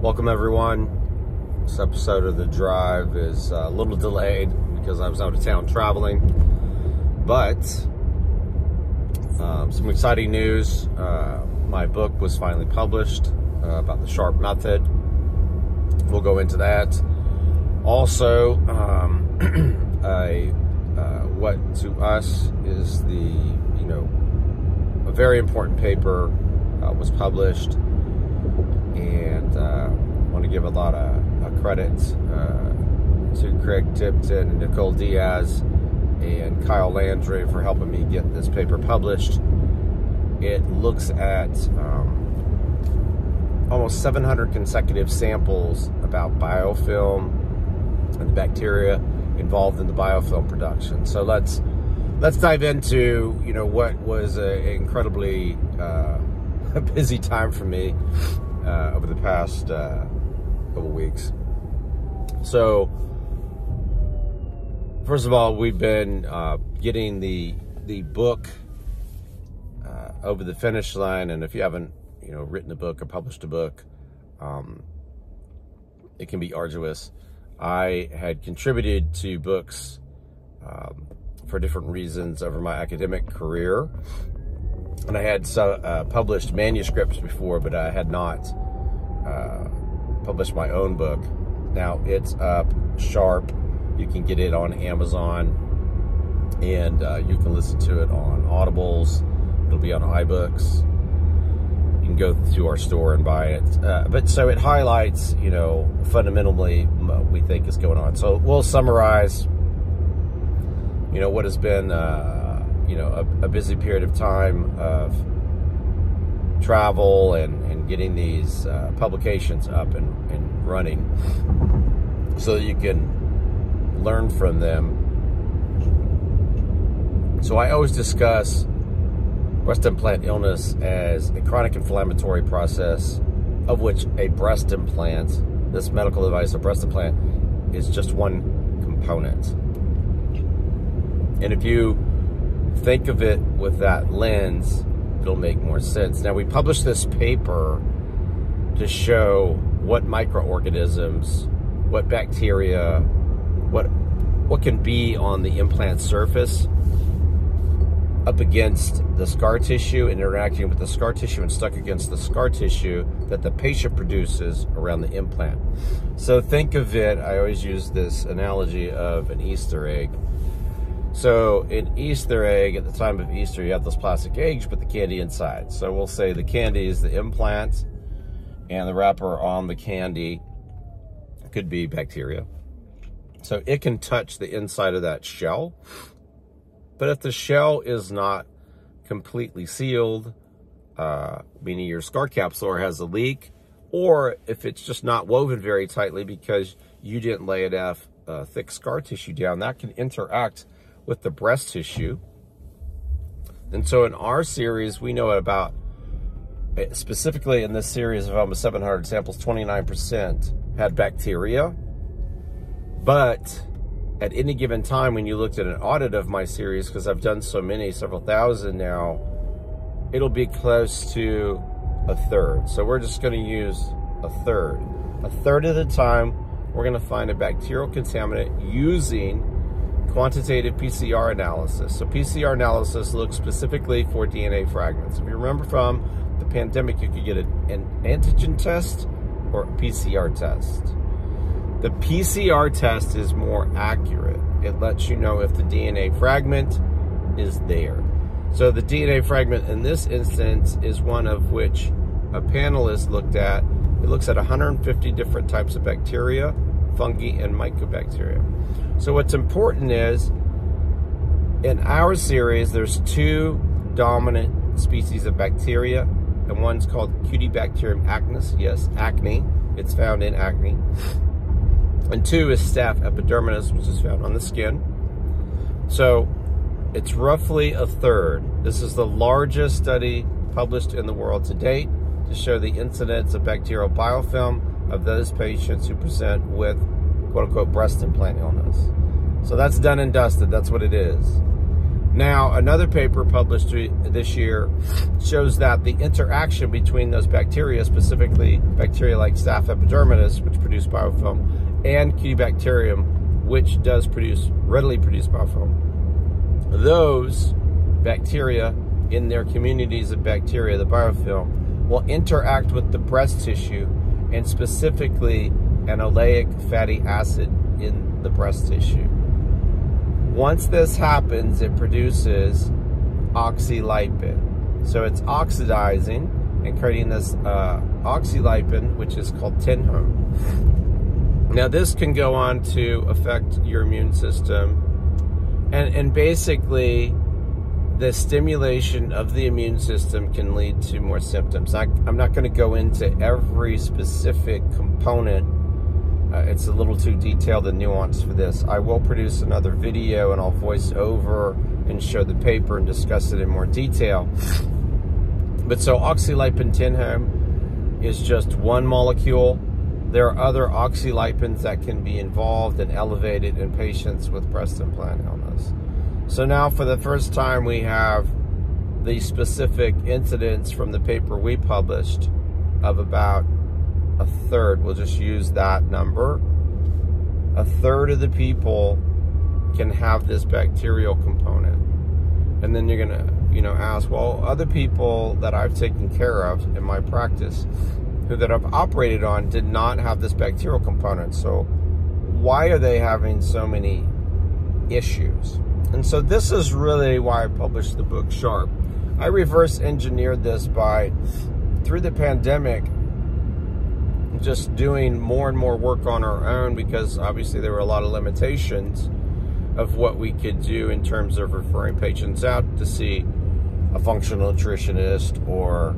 Welcome everyone. This episode of The Drive is a little delayed because I was out of town traveling, but some exciting news. My book was finally published about the Sharp Method. We'll go into that. Also, what to us is the, a very important paper was published. And I want to give a lot of credit to Craig Tipton and Nicole Diaz and Kyle Landry for helping me get this paper published. It looks at almost 700 consecutive samples about biofilm and the bacteria involved in the biofilm production. So let's dive into what was an incredibly busy time for me. Over the past couple weeks. So, first of all, we've been getting the book over the finish line, and if you haven't, written a book or published a book, it can be arduous. I had contributed to books for different reasons over my academic career. And I had published manuscripts before, but I had not published my own book. Now it's up, Sharp. You can get it on Amazon, and you can listen to it on Audibles. It'll be on iBooks. You can go to our store and buy it. But so it highlights, fundamentally what we think is going on. So we'll summarize, what has been... a busy period of time of travel and getting these publications up and running so that you can learn from them. So I always discuss breast implant illness as a chronic inflammatory process of which a breast implant, this medical device, a breast implant, is just one component. And if you think of it with that lens, it'll make more sense. Now, we published this paper to show what microorganisms, what bacteria, what can be on the implant surface up against the scar tissue and interacting with the scar tissue and stuck against the scar tissue that the patient produces around the implant. So think of it, I always use this analogy of an Easter egg. So an Easter egg, at the time of Easter, you have those plastic eggs with the candy inside. So we'll say the candy is the implant, and the wrapper on the candy could be bacteria. So it can touch the inside of that shell. But if the shell is not completely sealed, meaning your scar capsule has a leak, or if it's just not woven very tightly because you didn't lay enough thick scar tissue down, that can interact with the breast tissue. And so in our series, we know about, specifically in this series of almost 700 samples, 29% had bacteria. But at any given time, when you looked at an audit of my series, because I've done so many, several thousand now, it'll be close to a third. So we're just going to use a third. A third of the time, we're going to find a bacterial contaminant using quantitative PCR analysis. So PCR analysis looks specifically for DNA fragments. If you remember from the pandemic, you could get an antigen test or a PCR test. The PCR test is more accurate. It lets you know if the DNA fragment is there. So the DNA fragment in this instance is one of which a panelist looked at. It looks at 150 different types of bacteria, fungi, and mycobacteria. So what's important is, in our series, there's two dominant species of bacteria, and one's called Cutibacterium acnes, yes, acne, it's found in acne, and two is Staph epidermidis, which is found on the skin. So it's roughly a third. This is the largest study published in the world to date to show the incidence of bacterial biofilm of those patients who present with quote-unquote breast implant illness. So that's done and dusted. That's what it is. Now, another paper published this year shows that the interaction between those bacteria, specifically bacteria like Staph epidermidis, which produce biofilm, and Cutibacterium, which does readily produce biofilm, those bacteria in their communities of bacteria, the biofilm, will interact with the breast tissue and specifically an oleic fatty acid in the breast tissue. Once this happens, it produces oxylipin. So it's oxidizing and creating this oxylipin, which is called tenone. Now this can go on to affect your immune system, and basically the stimulation of the immune system can lead to more symptoms. I'm not going to go into every specific component. It's a little too detailed and nuanced for this. I will produce another video and I'll voice over and show the paper and discuss it in more detail. But so oxylipin tenone is just one molecule. There are other oxylipins that can be involved and elevated in patients with breast implant illness. So now for the first time we have the specific incidents from the paper we published of about a third. We'll just use that number. A third of the people can have this bacterial component. And then you're gonna, ask, well, other people that I've taken care of in my practice who that I've operated on did not have this bacterial component. So why are they having so many issues? And so this is really why I published the book Sharp. I reverse engineered this by, through the pandemic, just doing more and more work on our own, because obviously there were a lot of limitations of what we could do in terms of referring patients out to see a functional nutritionist or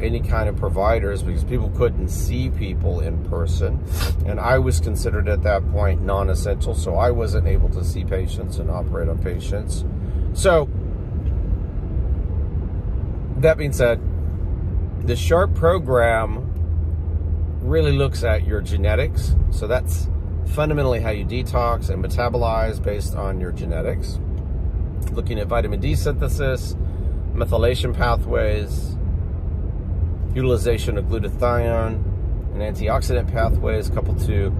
any kind of providers, because people couldn't see people in person, and I was considered at that point non-essential, so I wasn't able to see patients and operate on patients. So that being said, the SHARP program really looks at your genetics. So that's fundamentally how you detox and metabolize based on your genetics, looking at vitamin D synthesis, methylation pathways, utilization of glutathione and antioxidant pathways coupled to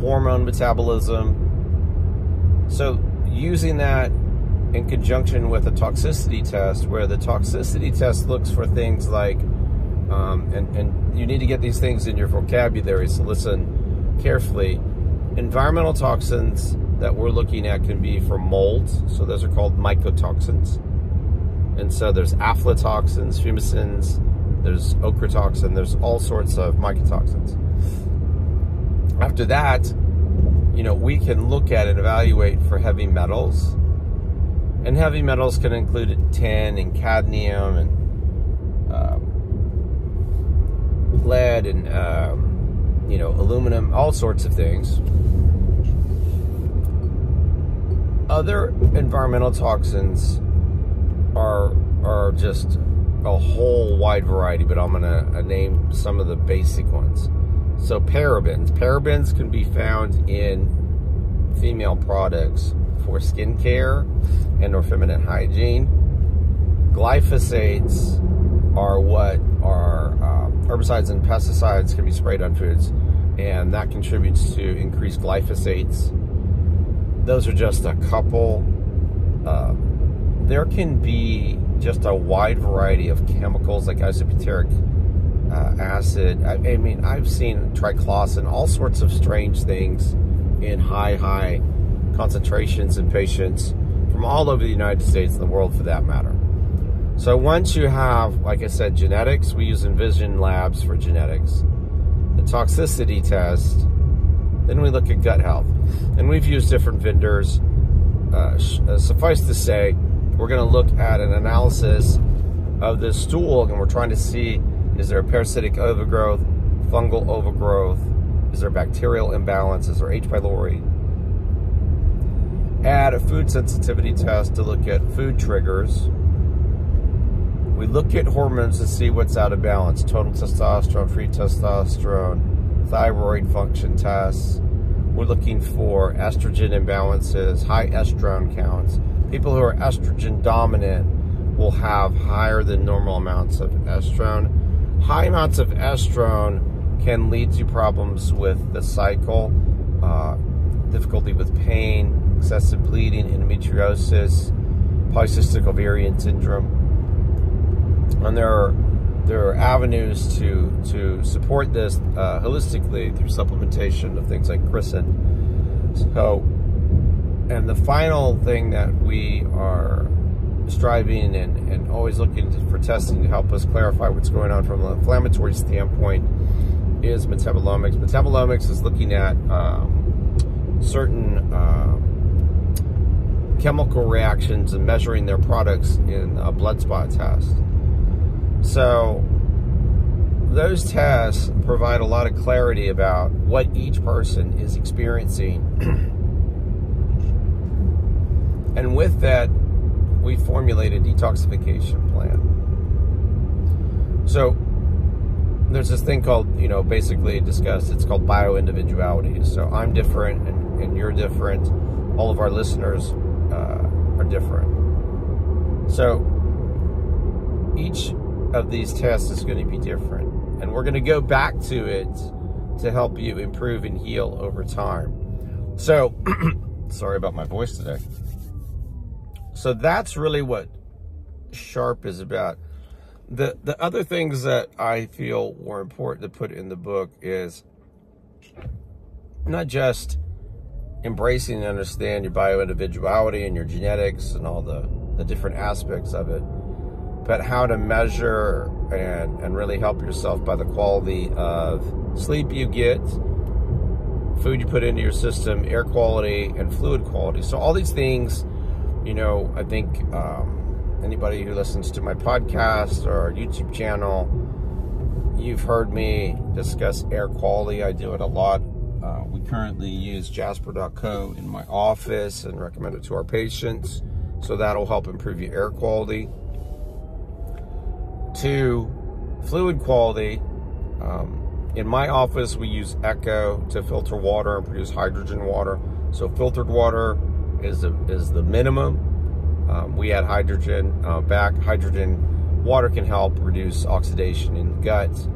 hormone metabolism. So using that in conjunction with a toxicity test, where the toxicity test looks for things like, and you need to get these things in your vocabulary, so listen carefully. Environmental toxins that we're looking at can be from molds, so those are called mycotoxins. And so there's aflatoxins, fumicins, there's ochratoxin, there's all sorts of mycotoxins. After that, we can look at and evaluate for heavy metals. And heavy metals can include tin and cadmium and lead and, aluminum, all sorts of things. Other environmental toxins are just a whole wide variety, but I'm gonna name some of the basic ones. So parabens. Parabens can be found in female products for skincare and or feminine hygiene. Glyphosates are what are herbicides and pesticides can be sprayed on foods, and that contributes to increased glyphosates. Those are just a couple. There can be just a wide variety of chemicals like isobutyric acid. I mean, I've seen triclosan, all sorts of strange things in high concentrations in patients from all over the United States and the world for that matter. So once you have, like I said, genetics, we use Envision Labs for genetics, the toxicity test, then we look at gut health. And we've used different vendors. Suffice to say, we're going to look at an analysis of this stool, and we're trying to see, is there a parasitic overgrowth, fungal overgrowth, is there bacterial imbalance, is there H. pylori? Add a food sensitivity test to look at food triggers. We look at hormones to see what's out of balance, total testosterone, free testosterone, thyroid function tests. We're looking for estrogen imbalances, high estrone counts, people who are estrogen dominant will have higher than normal amounts of estrone. High amounts of estrone can lead to problems with the cycle, difficulty with pain, excessive bleeding, endometriosis, polycystic ovarian syndrome. And there are avenues to support this holistically through supplementation of things like chrysin. So, and the final thing that we are striving and always looking for testing to help us clarify what's going on from an inflammatory standpoint is metabolomics. Metabolomics is looking at certain chemical reactions and measuring their products in a blood spot test. So those tests provide a lot of clarity about what each person is experiencing. And with that, we formulate a detoxification plan. So there's this thing called, you know, basically discussed, it's called bioindividuality. So I'm different and you're different. All of our listeners are different. So each of these tests is going to be different, and we're going to go back to it to help you improve and heal over time. So sorry about my voice today. So that's really what Sharp is about. The other things that I feel were important to put in the book is not just embracing and understand your bioindividuality and your genetics and all the different aspects of it, but how to measure and really help yourself by the quality of sleep you get, food you put into your system, air quality, and fluid quality. So all these things, you know, I think anybody who listens to my podcast or YouTube channel, you've heard me discuss air quality. I do it a lot. We currently use Jasper.co in my office and recommend it to our patients. So that'll help improve your air quality. To fluid quality, in my office we use Echo to filter water and produce hydrogen water. So filtered water is the minimum. We add hydrogen back. Hydrogen water can help reduce oxidation in the gut.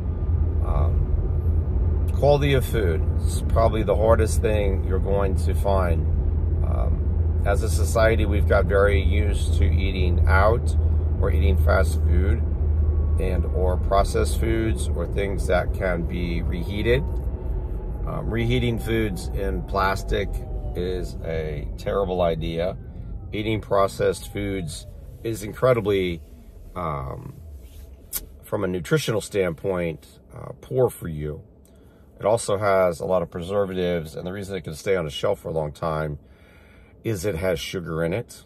Quality of food is probably the hardest thing you're going to find. As a society, we've got very used to eating out or eating fast food and or processed foods or things that can be reheated. Reheating foods in plastic is a terrible idea. Eating processed foods is incredibly, from a nutritional standpoint, poor for you. It also has a lot of preservatives, and the reason it can stay on a shelf for a long time is it has sugar in it.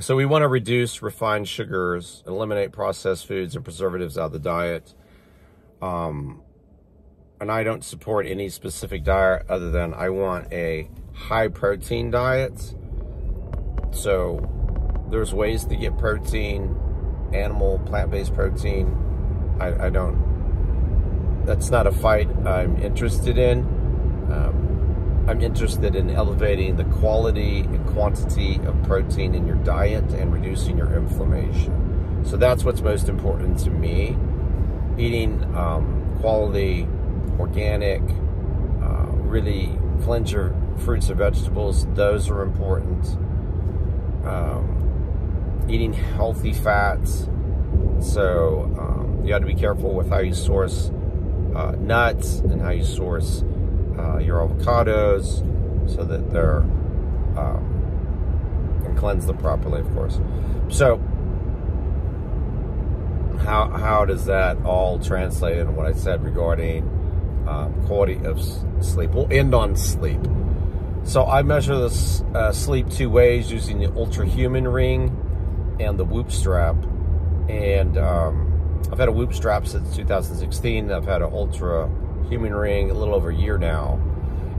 So we want to reduce refined sugars, eliminate processed foods and preservatives out of the diet. And I don't support any specific diet other than I want a high protein diet. So there's ways to get protein, animal, plant-based protein. I don't, that's not a fight I'm interested in. I'm interested in elevating the quality and quantity of protein in your diet and reducing your inflammation. So that's what's most important to me. Eating quality, organic, really cleanse your fruits and vegetables. Those are important. Eating healthy fats. So you got to be careful with how you source nuts and how you source your avocados, so that they're and cleanse them properly, of course. So how does that all translate into what I said regarding quality of sleep? We'll end on sleep. So I measure this sleep two ways, using the Ultra Human Ring and the Whoop Strap. And I've had a Whoop Strap since 2016. I've had an Ultra Human Ring a little over a year now,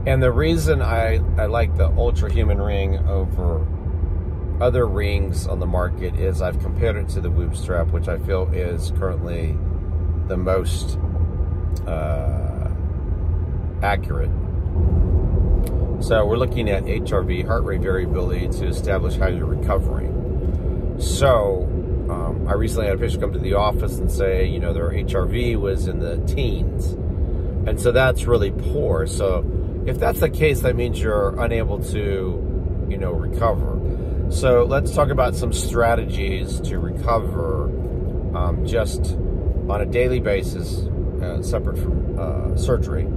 and the reason I like the Ultra Human Ring over other rings on the market is I've compared it to the Whoop Strap, which I feel is currently the most accurate. So we're looking at HRV, heart rate variability, to establish how you're recovering. So I recently had a patient come to the office and say, you know, their HRV was in the teens. And so that's really poor. So if that's the case, that means you're unable to, you know, recover. So let's talk about some strategies to recover just on a daily basis, separate from surgery.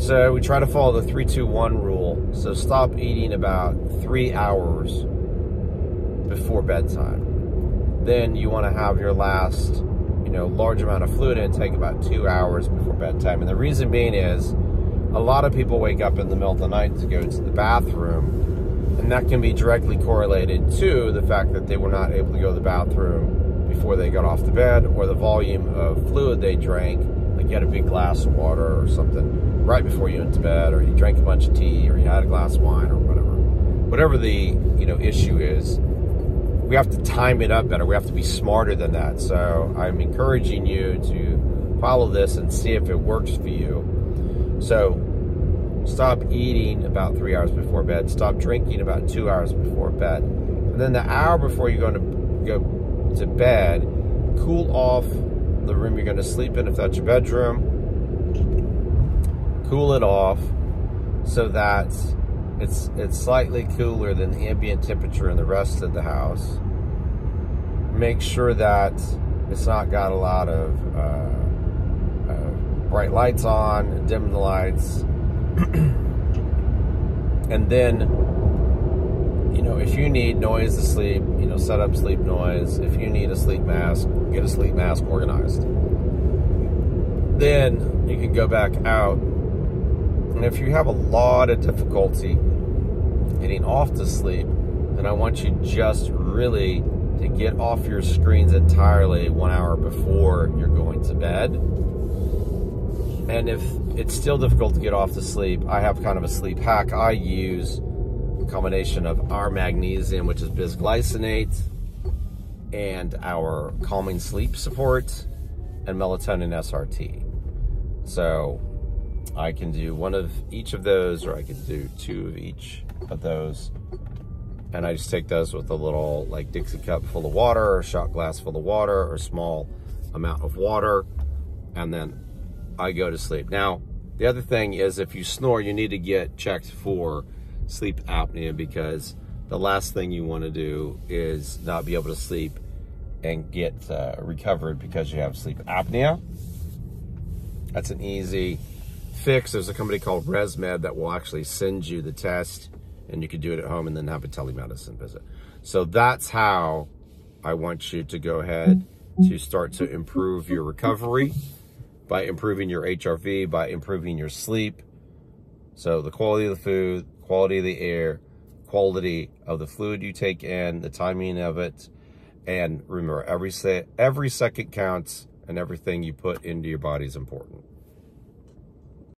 So we try to follow the 3-2-1 rule. So stop eating about 3 hours before bedtime. Then you want to have your last, you know, large amount of fluid intake about 2 hours before bedtime. And the reason being is a lot of people wake up in the middle of the night to go to the bathroom, and that can be directly correlated to the fact that they were not able to go to the bathroom before they got off the bed, or the volume of fluid they drank. Like you had a big glass of water or something right before you went to bed, or you drank a bunch of tea, or you had a glass of wine, or whatever. Whatever the, you know, issue is, we have to time it up better. We have to be smarter than that. So I'm encouraging you to follow this and see if it works for you. So stop eating about 3 hours before bed. Stop drinking about 2 hours before bed. And then the hour before you're going to go to bed, cool off the room you're going to sleep in if that's your bedroom. Cool it off so that it's slightly cooler than the ambient temperature in the rest of the house. Make sure that it's not got a lot of bright lights on. Dim the lights. And then, you know, if you need noise to sleep, you know, set up sleep noise. If you need a sleep mask, get a sleep mask organized. Then you can go back out. And if you have a lot of difficulty getting off to sleep, then I want you just really to get off your screens entirely 1 hour before you're going to bed. And if it's still difficult to get off to sleep, I have kind of a sleep hack I use. A combination of our magnesium, which is bisglycinate, and our calming sleep support, and melatonin SRT. So I can do one of each of those, or I can do two of each of those. And I just take those with a little like Dixie cup full of water, or shot glass full of water, or small amount of water, and then I go to sleep. Now, the other thing is, if you snore, you need to get checked for sleep apnea, because the last thing you want to do is not be able to sleep and get recovered because you have sleep apnea. That's an easy fix. There's a company called ResMed that will actually send you the test, and you can do it at home and then have a telemedicine visit. So that's how I want you to go ahead to start to improve your recovery, by improving your HRV, by improving your sleep. So the quality of the food, quality of the air, quality of the fluid you take in, the timing of it. And remember, every second counts, and everything you put into your body is important.